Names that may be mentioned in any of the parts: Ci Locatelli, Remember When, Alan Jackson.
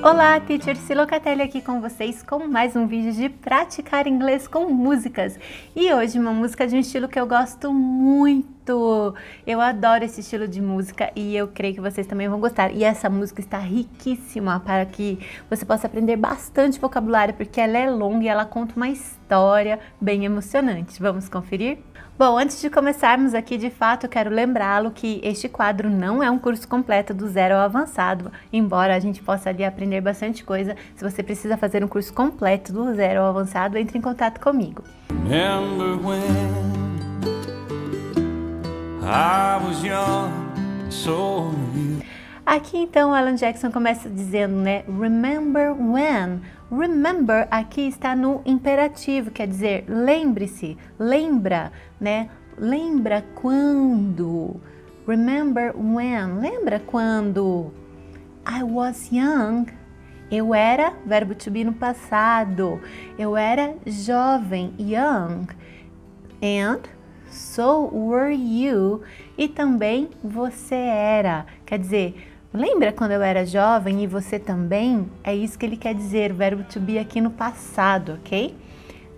Olá, teacher Ci Locatelli aqui com vocês com mais um vídeo de praticar inglês com músicas. E hoje uma música de um estilo que eu gosto muito. Eu adoro esse estilo de música e eu creio que vocês também vão gostar. E essa música está riquíssima para que você possa aprender bastante vocabulário, porque ela é longa e ela conta uma história bem emocionante. Vamos conferir? Bom, antes de começarmos aqui, de fato, eu quero lembrá-lo que este quadro não é um curso completo do zero ao avançado, embora a gente possa ali aprender bastante coisa. Se você precisa fazer um curso completo do zero ao avançado, entre em contato comigo. Remember when I was young, so you. Aqui então Alan Jackson começa dizendo, né, remember when. Remember aqui está no imperativo, quer dizer, lembre-se, lembra, né, lembra quando. Remember when, lembra quando. I was young, eu era, verbo to be no passado, eu era jovem, young, and so were you, e também você era, quer dizer, lembra quando eu era jovem e você também? É isso que ele quer dizer, o verbo to be aqui no passado, ok?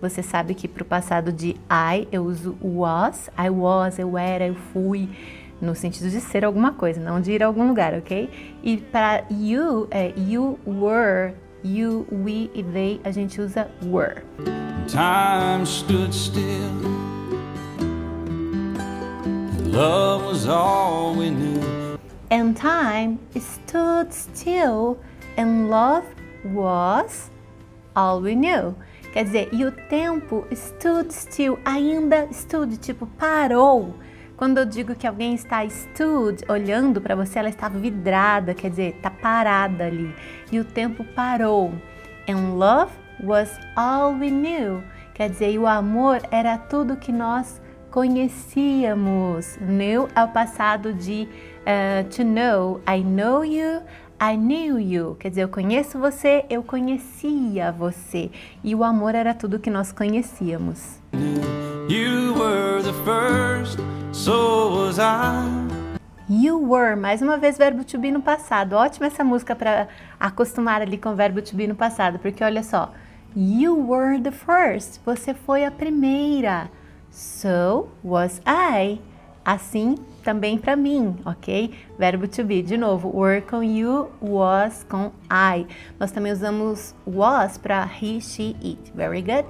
Você sabe que para o passado de I, eu uso was, I was, eu era, eu fui, no sentido de ser alguma coisa, não de ir a algum lugar, ok? E para you, é you were, you, we e they, a gente usa were. Time stood still, love was all we knew. And time stood still, and love was all we knew. Quer dizer, e o tempo stood still, ainda stood, tipo parou. Quando eu digo que alguém está stood, olhando para você, ela está vidrada, quer dizer, está parada ali. E o tempo parou. And love was all we knew. Quer dizer, e o amor era tudo que nós conhecíamos. Knew é o passado de to know, I know you, I knew you. Quer dizer, eu conheço você, eu conhecia você. E o amor era tudo que nós conhecíamos. You were the first, so was I. You were, mais uma vez, verbo to be no passado. Ótima essa música para acostumar ali com o verbo to be no passado, porque olha só. You were the first, você foi a primeira. So was I. Assim também para mim, ok? Verbo to be, de novo, were com you, was com I. Nós também usamos was para he, she, it. Very good.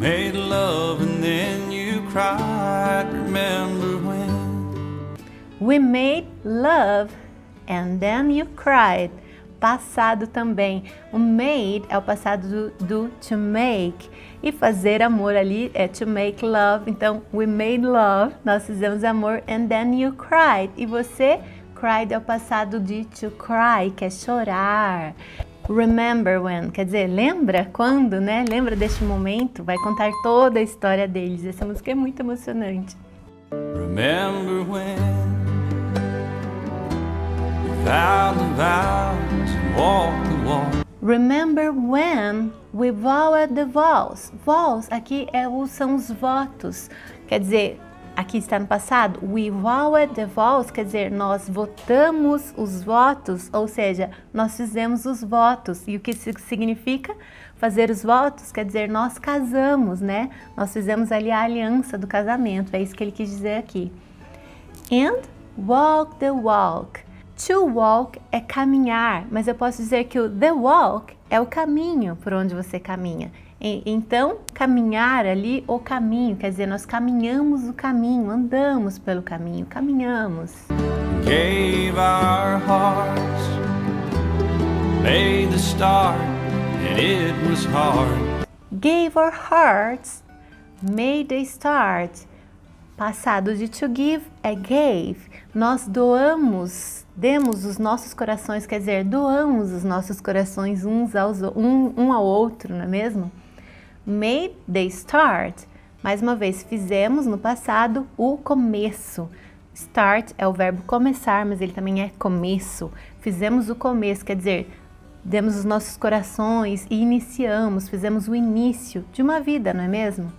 Made love and then you cried. Remember when? We made love and then you cried. Passado também. O made é o passado do to make. E fazer amor ali é to make love. Então, we made love, nós fizemos amor, and then you cried. E você, cried é o passado de to cry, que é chorar. Remember when, quer dizer, lembra quando, né? Lembra deste momento? Vai contar toda a história deles. Essa música é muito emocionante. Remember when. Remember when we vowed the vows. Vows aqui são os votos. Quer dizer, aqui está no passado. We vowed the vows, quer dizer, nós votamos os votos, ou seja, nós fizemos os votos. E o que significa fazer os votos? Quer dizer, nós casamos, né? Nós fizemos ali a aliança do casamento. É isso que ele quis dizer aqui. And walk the walk. To walk é caminhar, mas eu posso dizer que o the walk é o caminho por onde você caminha. Então, caminhar ali, o caminho, quer dizer, nós caminhamos o caminho, andamos pelo caminho, caminhamos. Gave our hearts, made the start, and it was hard. Gave our hearts, made the start. Passado de to give é gave. Nós doamos, demos os nossos corações, quer dizer, doamos os nossos corações um ao outro, não é mesmo? Made they start. Mais uma vez, fizemos no passado o começo. Start é o verbo começar, mas ele também é começo. Fizemos o começo, quer dizer, demos os nossos corações e iniciamos, fizemos o início de uma vida, não é mesmo?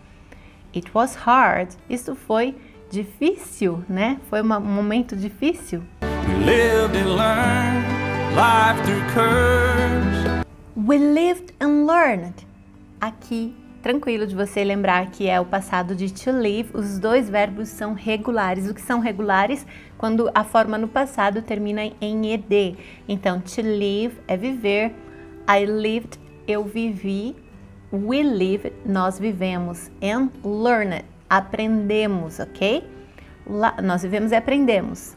It was hard. Isso foi difícil, né? Foi um momento difícil. We lived and learned, life through curves. We lived and learned. Aqui, tranquilo de você lembrar que é o passado de to live, os dois verbos são regulares. O que são regulares? Quando a forma no passado termina em ed. Então, to live é viver, I lived, eu vivi, we lived, nós vivemos, and learned, aprendemos, ok? Nós vivemos e aprendemos.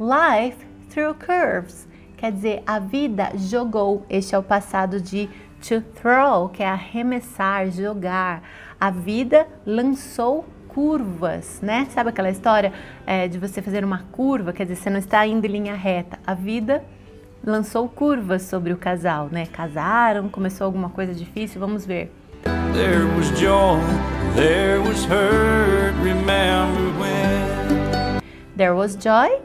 Life through curves, quer dizer, a vida jogou, este é o passado de to throw, que é arremessar, jogar. A vida lançou curvas, né? Sabe aquela história de você fazer uma curva? Quer dizer, você não está indo em linha reta. A vida lançou curvas sobre o casal, né? Casaram, começou alguma coisa difícil, vamos ver. There was joy, there was hurt, remember when. There was joy,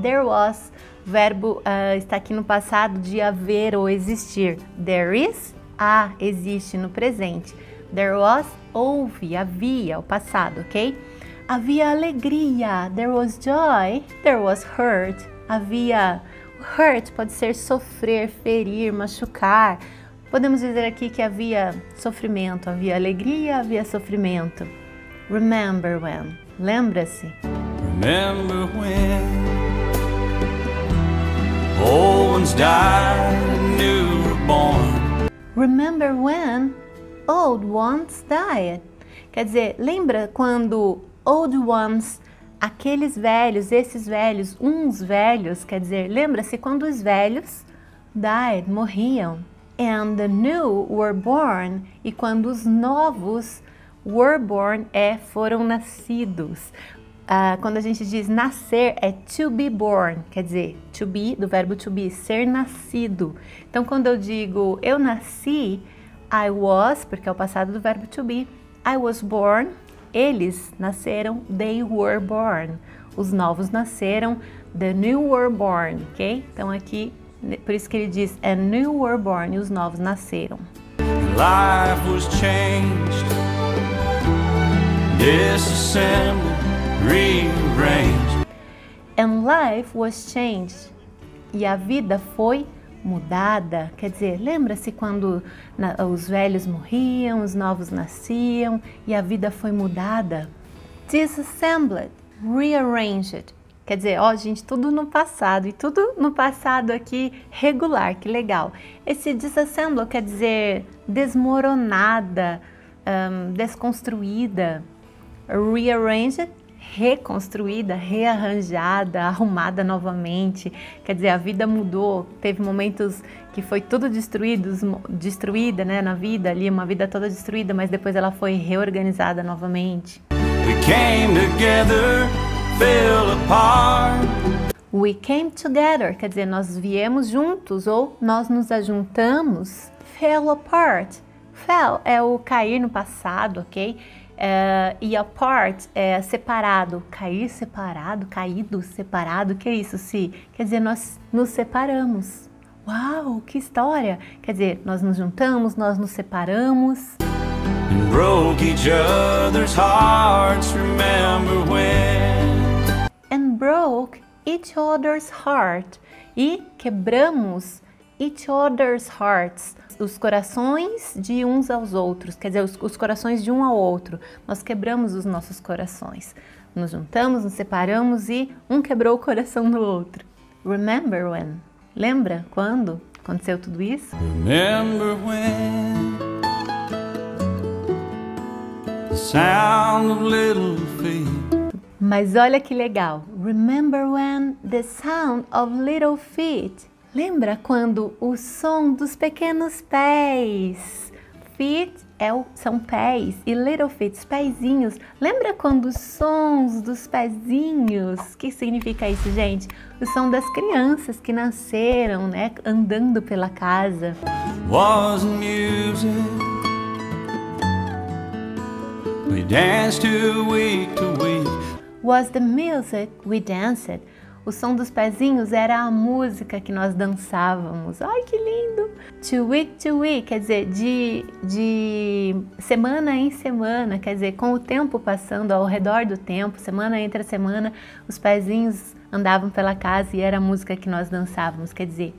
there was. Verbo está aqui no passado de haver ou existir. There is, a, existe no presente. There was, houve, havia, o passado, ok? Havia alegria. There was joy. There was hurt. Havia. Hurt pode ser sofrer, ferir, machucar. Podemos dizer aqui que havia sofrimento, havia alegria, havia sofrimento. Remember when. Lembra-se. Remember when. Old ones died and new were born. Remember when old ones died. Quer dizer, lembra quando old ones, aqueles velhos, esses velhos, uns velhos, quer dizer, lembra-se quando os velhos died, morriam. And the new were born. E quando os novos were born, foram nascidos. Quando a gente diz nascer, é to be born, quer dizer, to be, do verbo to be, ser nascido. Então, quando eu digo eu nasci, I was, porque é o passado do verbo to be, I was born, eles nasceram, they were born. Os novos nasceram, the new were born, ok? Então, aqui, por isso que ele diz, and new were born, e os novos nasceram. Life was changed, disassembled. Rearranged. And life was changed. E a vida foi mudada. Quer dizer, lembra-se quando os velhos morriam, os novos nasciam e a vida foi mudada? Disassembled, rearranged. Quer dizer, ó gente, tudo no passado. E tudo no passado aqui regular, que legal. Esse disassemble quer dizer desmoronada, desconstruída. Rearranged, reconstruída, rearranjada, arrumada novamente. Quer dizer, a vida mudou, teve momentos que foi tudo destruída, né, na vida ali, uma vida toda destruída, mas depois ela foi reorganizada novamente. We came together, fell apart. We came together, quer dizer, nós viemos juntos ou nós nos ajuntamos. Fell apart. Fell é o cair no passado, ok? E apart é separado, cair separado, caído separado, que é isso, Ci? Quer dizer, nós nos separamos. Uau, que história! Quer dizer, nós nos juntamos, nós nos separamos. And broke each other's hearts, remember when. And broke each other's heart. E quebramos each other's hearts. Os corações de uns aos outros, quer dizer, os corações de um ao outro. Nós quebramos os nossos corações. Nos juntamos, nos separamos e um quebrou o coração do outro. Remember when? Lembra quando aconteceu tudo isso? Remember when the sound of little feet. Mas olha que legal. Remember when the sound of little feet. Lembra quando o som dos pequenos pés, feet são pés e little feet, pezinhos. Lembra quando os sons dos pezinhos, o que significa isso, gente? O som das crianças que nasceram, né, andando pela casa. Was music. We danced to week to week. Was the music we danced. O som dos pezinhos era a música que nós dançávamos. Ai, que lindo! To week, quer dizer, de semana em semana, quer dizer, com o tempo passando, ao redor do tempo, semana entre semana, os pezinhos andavam pela casa e era a música que nós dançávamos, quer dizer,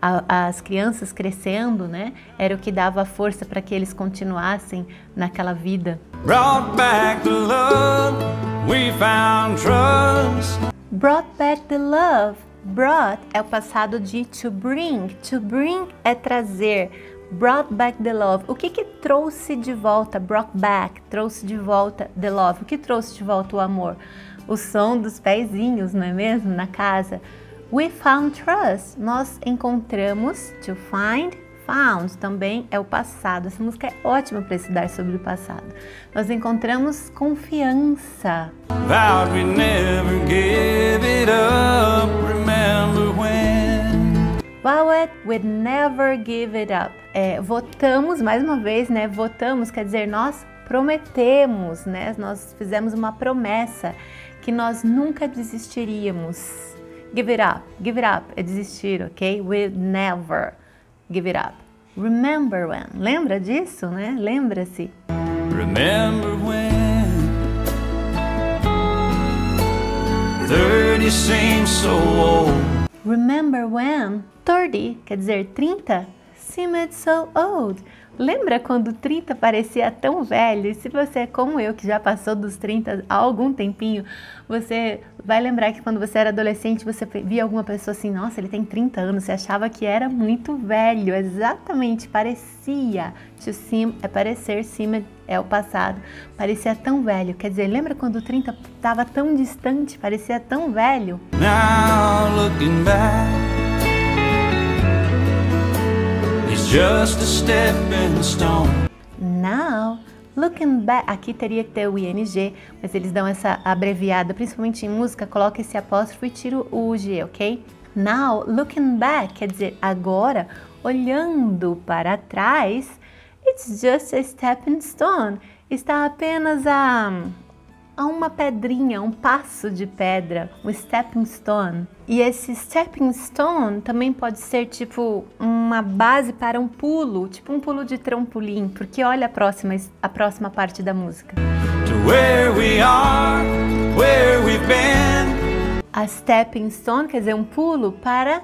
as crianças crescendo, né? Era o que dava força para que eles continuassem naquela vida. Brought back the love, we found trust. Brought back the love. Brought é o passado de to bring. To bring é trazer. Brought back the love. O que que trouxe de volta? Brought back. Trouxe de volta the love. O que trouxe de volta o amor? O som dos pezinhos, não é mesmo? Na casa. We found trust. Nós encontramos. To find, found. Também é o passado. Essa música é ótima para estudar sobre o passado. Nós encontramos confiança. Vowed we never give it up. Remember when. Vowed we never give it up. É, votamos, mais uma vez, né? Votamos, quer dizer, nós prometemos, né? Nós fizemos uma promessa que nós nunca desistiríamos. Give it up. Give it up é desistir, ok? We'll never give it up. Remember when. Lembra disso, né? Lembra-se. Remember when 30 seems so old. Remember when 30, quer dizer 30, seemed so old. Lembra quando 30 parecia tão velho? E se você é como eu, que já passou dos 30 há algum tempinho, você vai lembrar que quando você era adolescente, você via alguma pessoa assim, nossa, ele tem 30 anos, você achava que era muito velho, exatamente, parecia. To seem é parecer, seem é o passado, parecia tão velho. Quer dizer, lembra quando 30 estava tão distante, parecia tão velho? Now looking back. Just a stepping stone. Now, looking back. Aqui teria que ter o ING, mas eles dão essa abreviada, principalmente em música, coloca esse apóstrofo e tira o G, ok? Now, looking back, quer dizer, agora, olhando para trás, it's just a stepping stone. Está apenas a uma pedrinha, um passo de pedra, um stepping stone. E esse stepping stone também pode ser tipo uma base para um pulo, tipo um pulo de trampolim, porque olha a próxima parte da música. To where we are, where we've been. A stepping stone quer dizer um pulo para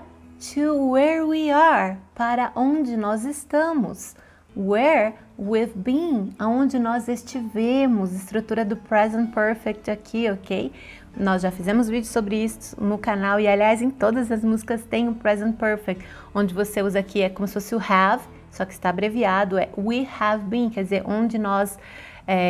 to where we are, para onde nós estamos. Where we've been, aonde nós estivemos, estrutura do present perfect aqui, ok? Nós já fizemos vídeo sobre isso no canal e, aliás, em todas as músicas tem o present perfect, onde você usa aqui é como se fosse o have, só que está abreviado, é we have been, quer dizer, onde nós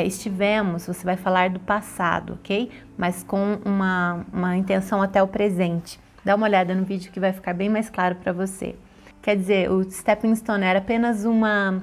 estivemos, você vai falar do passado, ok? Mas com uma intenção até o presente. Dá uma olhada no vídeo que vai ficar bem mais claro para você. Quer dizer, o stepping stone era apenas uma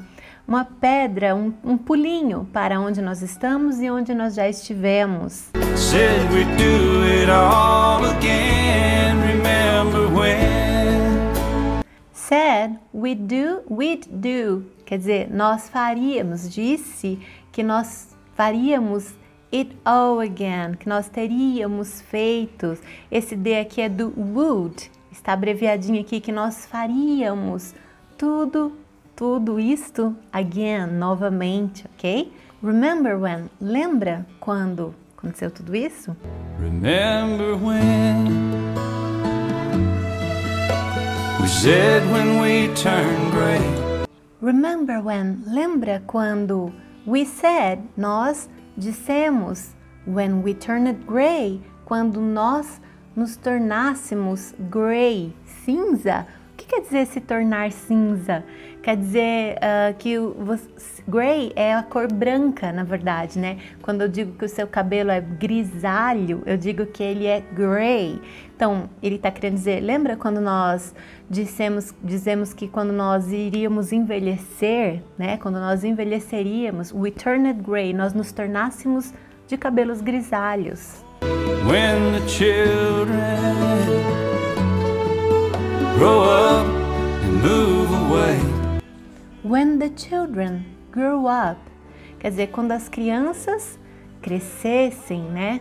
pedra, um pulinho para onde nós estamos e onde nós já estivemos. Said we do it all again, remember when. Said we do, we'd do. Quer dizer, nós faríamos, disse que nós faríamos it all again, que nós teríamos feito. Esse D aqui é do would. Está abreviadinho aqui que nós faríamos tudo isto again, novamente, ok? Remember when? Lembra quando aconteceu tudo isso? Remember when we said when we turned gray. Remember when? Lembra quando we said, nós dissemos, when we turned gray, quando nós nos tornássemos grey, cinza. O que quer dizer se tornar cinza? Quer dizer que grey é a cor branca, na verdade, né? Quando eu digo que o seu cabelo é grisalho, eu digo que ele é grey. Então, ele está querendo dizer, lembra quando nós dizemos que quando nós iríamos envelhecer, né? Quando nós envelheceríamos, we turned grey, nós nos tornássemos de cabelos grisalhos. When the children grow up and move away. When the children grow up, quer dizer, quando as crianças crescessem, né?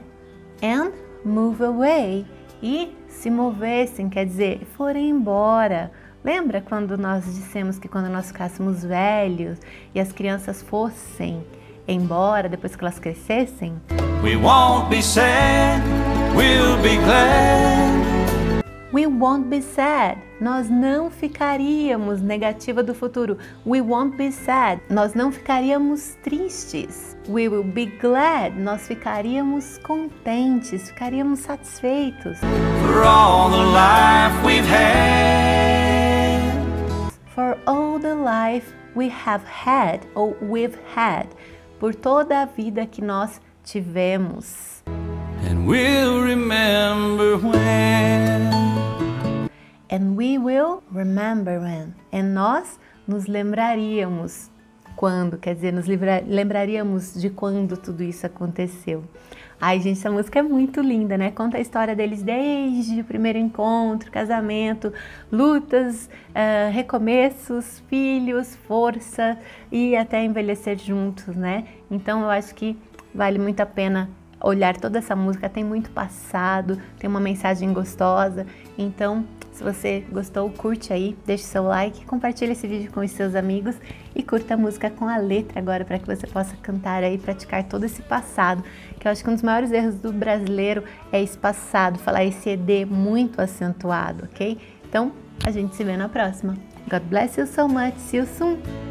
And move away, e se movessem, quer dizer, forem embora. Lembra quando nós dissemos que quando nós ficássemos velhos e as crianças fossem embora depois que elas crescessem? We won't be sad, we'll be glad. We won't be sad. Nós não ficaríamos. Negativa do futuro. We won't be sad. Nós não ficaríamos tristes. We will be glad. Nós ficaríamos contentes. Ficaríamos satisfeitos. For all the life we've had. For all the life we have had. Ou we've had. Por toda a vida que nós tivemos. And we'll remember when. And we will remember when. E nós nos lembraríamos quando, quer dizer, nos lembraríamos de quando tudo isso aconteceu. Ai, gente, essa música é muito linda, né? Conta a história deles desde o primeiro encontro, casamento, lutas, recomeços, filhos, força e até envelhecer juntos, né? Então eu acho que vale muito a pena olhar toda essa música, tem muito passado, tem uma mensagem gostosa, então se você gostou, curte aí, deixe seu like, compartilhe esse vídeo com os seus amigos e curta a música com a letra agora para que você possa cantar aí, praticar todo esse passado, que eu acho que um dos maiores erros do brasileiro é esse passado, falar esse ED muito acentuado, ok? Então, a gente se vê na próxima. God bless you so much, see you soon!